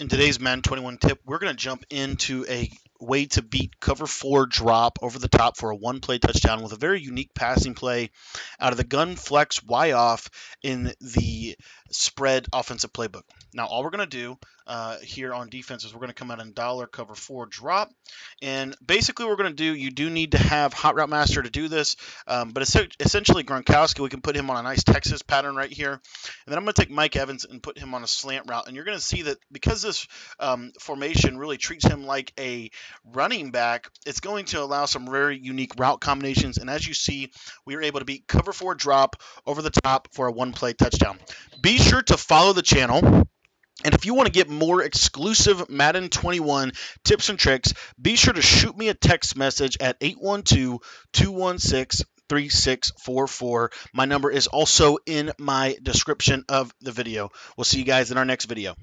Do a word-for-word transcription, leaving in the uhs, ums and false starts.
In today's Madden twenty-one tip, we're going to jump into a way to beat cover four drop over the top for a one-play touchdown with a very unique passing play out of the gun flex Y off in the spread offensive playbook. Now, all we're going to do uh, here on defense is we're going to come out in dollar cover four drop. And basically we're going to do, you do need to have Hot Route Master to do this, um, but essentially Gronkowski, we can put him on a nice Texas pattern right here. And then I'm going to take Mike Evans and put him on a slant route. And you're going to see that because this um, formation really treats him like a running back, it's going to allow some very unique route combinations. And as you see, we were able to beat cover four drop over the top for a one-play touchdown. Be sure to follow the channel. And if you want to get more exclusive Madden twenty-one tips and tricks, be sure to shoot me a text message at eight one two, two one six, three six four four. My number is also in my description of the video. We'll see you guys in our next video.